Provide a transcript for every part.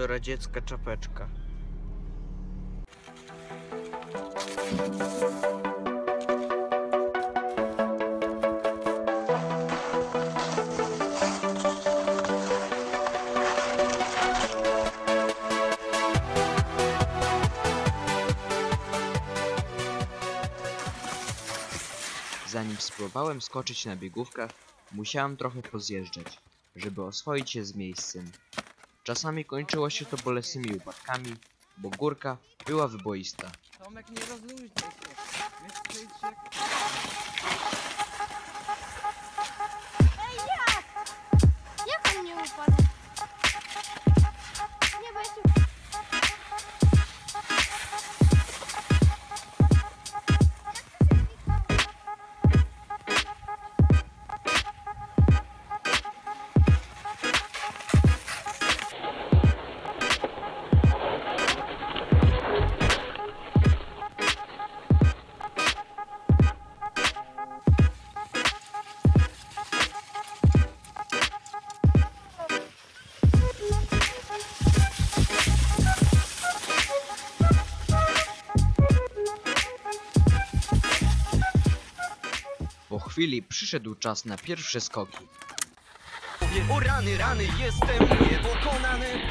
to radziecka czapeczka. Zanim spróbowałem skoczyć na biegówkach, musiałem trochę pozjeżdżać, żeby oswoić się z miejscem. Czasami kończyło się to bolesnymi upadkami, bo górka była wyboista. Tomek, nie rozluźnij się. Ej, jak? Jak on nie upadł? Nie będzie. Po chwili przyszedł czas na pierwsze skoki. O rany, rany, jestem niepokonany.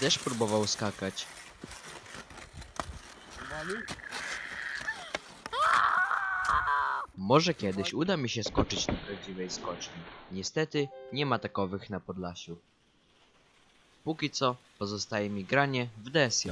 Też próbował skakać. Może kiedyś uda mi się skoczyć na prawdziwej skoczni. Niestety nie ma takowych na Podlasiu. Póki co pozostaje mi granie w DSJ.